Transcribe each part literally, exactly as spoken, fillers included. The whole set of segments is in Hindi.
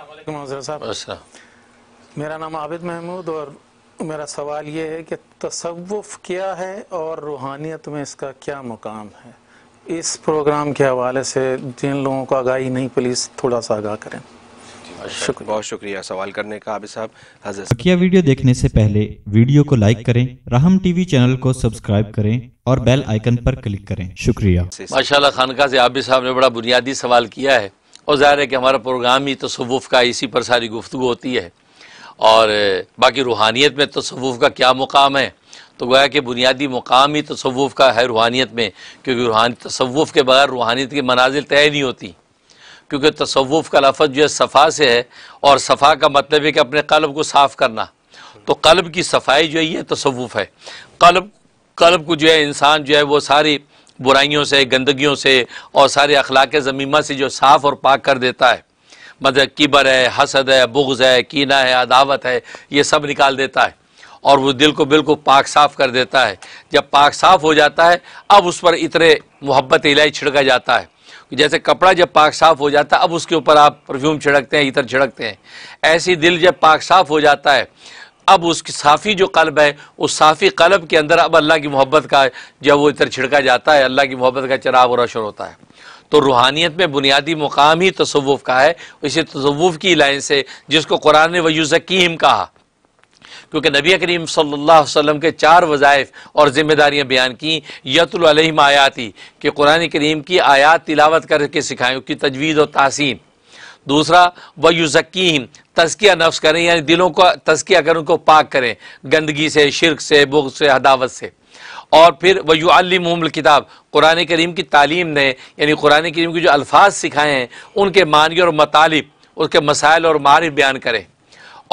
अच्छा। मेरा नाम आबिद महमूद और मेरा सवाल ये है कि तस्वुफ़ क्या है और रूहानियत में इसका क्या मुकाम है। इस प्रोग्राम के हवाले से जिन लोगों को आगाही नहीं, प्लीज़ थोड़ा सा आगाह करें। शुक्रिया, बहुत शुक्रिया सवाल करने का आबिद साहब। तस्किया वीडियो देखने से पहले वीडियो को लाइक करें, रहम टीवी चैनल को सब्सक्राइब करें और बेल आइकन पर क्लिक करें। शुक्रिया। माशाल्लाह खानका से आबिद साहब ने बड़ा बुनियादी सवाल किया है और ज़ाहिर है कि हमारा प्रोग्राम ही तस्वुफ़ का, इसी पर सारी गुफ्तगू होती है और बाकी रूहानियत में तस्वुफ़ का क्या मुकाम है, तो गोया कि बुनियादी मुकाम ही तस्वुफ़ का है रूहानियत में, क्योंकि रूहानी तस्वुफ़ के बगैर रूहानियत की मनाजिल तय नहीं होती। क्योंकि तस्वुफ़ का लफ्ज़ जो है सफ़ा से है और सफ़ा का मतलब है कि अपने कलब को साफ़ करना, तो कलब की सफ़ाई जो है ये तस्वुफ़ है। कलब कलब को जो है इंसान जो है वो सारी बुराइयों से, गंदगियों से और सारे अखलाक ज़मीमा से जो साफ़ और पाक कर देता है, मतलब किबर है, हसद है, बुग्ज़ है, कीना है, अदावत है, ये सब निकाल देता है और वो दिल को बिल्कुल पाक साफ़ कर देता है। जब पाक साफ़ हो जाता है अब उस पर इतने मोहब्बत इलाही छिड़का जाता है, जैसे कपड़ा जब पाक साफ़ हो जाता है अब उसके ऊपर आप परफ्यूम छिड़कते हैं, इतर छिड़कते हैं। ऐसी दिल जब पाक साफ़ हो जाता है अब उसकी साफ़ी जो कल्ब है, उस साफ़ी कल्ब के अंदर अब अल्लाह की मोहब्बत का जब वो इतर छिड़का जाता है, अल्लाह की मोहब्बत का चिराग और रोशन होता है। तो रूहानियत में बुनियादी मुकाम ही तस्वुफ़ का है। इसे तस्वुफ़ की लाइन से, जिसको कुरान ने वयुस कीम कहा, क्योंकि नबी करीम सल्ला वसम के चार वज़ाइफ और ज़िम्मेदारियाँ बयान की, यतुल अलैहिम आयाती, कि कुरान करीम की आयात तिलावत करके सिखाएँ, उसकी तजवीद और तासीम। दूसरा वयुज़क्कीहिम, तस्किया नफ्स करें, यानी दिलों को तस्किया करें, उनको पाक करें गंदगी से, शिर्क से, बुग़्ज़ से, अदावत से। और फिर वयुअल्लिमहुमुल किताब, कुरान करीम की तालीम ने, यानी कुरान करीम के जो अल्फाज सिखाए हैं उनके मानी और मतालिब, उसके मसाइल और मारिफ बयान करें।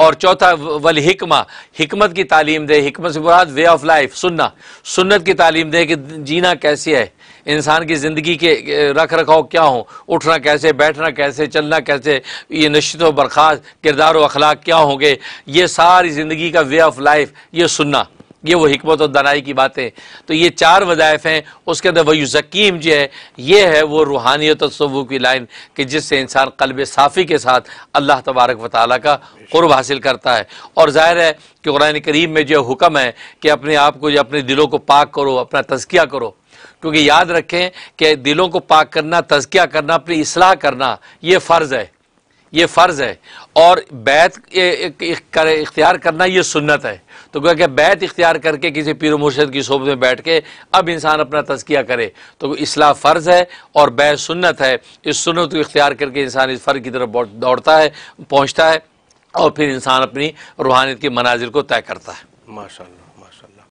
और चौथा वल हिकमा, हिकमत की तालीम दे, हिकमत से मुराद वे ऑफ लाइफ, सुन्ना, सुन्नत की तालीम दे कि जीना कैसे है, इंसान की ज़िंदगी के रख रखाव क्या हो, उठना कैसे, बैठना कैसे, चलना कैसे, ये नश्त व बर्खास्त, किरदार व अखलाक क्या होंगे, ये सारी ज़िंदगी का वे ऑफ लाइफ, ये सुनना, ये वो हिकमत और दानाई की बातें। तो ये चार वज़ाइफ हैं, उसके अंदर वयुज़कीम जो है ये है वो रूहानियत और तस्वुफ़ की लाइन, कि जिससे इंसान क़ल्ब साफ़ी के साथ अल्लाह तबारक व तआला का क़ुर्ब हासिल करता है। और ज़ाहिर है कि कुरान करीम में जो हुक्म है कि अपने आप को, जो अपने दिलों को पाक करो, अपना तज़किया करो, क्योंकि याद रखें कि दिलों को पाक करना, तज़किया करना, अपनी इस्लाह करना, ये फ़र्ज़ है, ये फ़र्ज़ है। और बैत इख्तियार करना ये सुन्नत है। तो क्या बैत इख्तियार करके किसी पीर मुर्शद की सोबत में बैठ के अब इंसान अपना तज़किया करे, तो इस्लाह फ़र्ज़ है और बैत सुन्नत है। इस सुन्नत को इख्तियार करके इंसान इस फ़र्ज़ की तरफ दौड़ता है, पहुँचता है और फिर इंसान अपनी रूहानियत के मनाजिल को तय करता है। माशाल्लाह।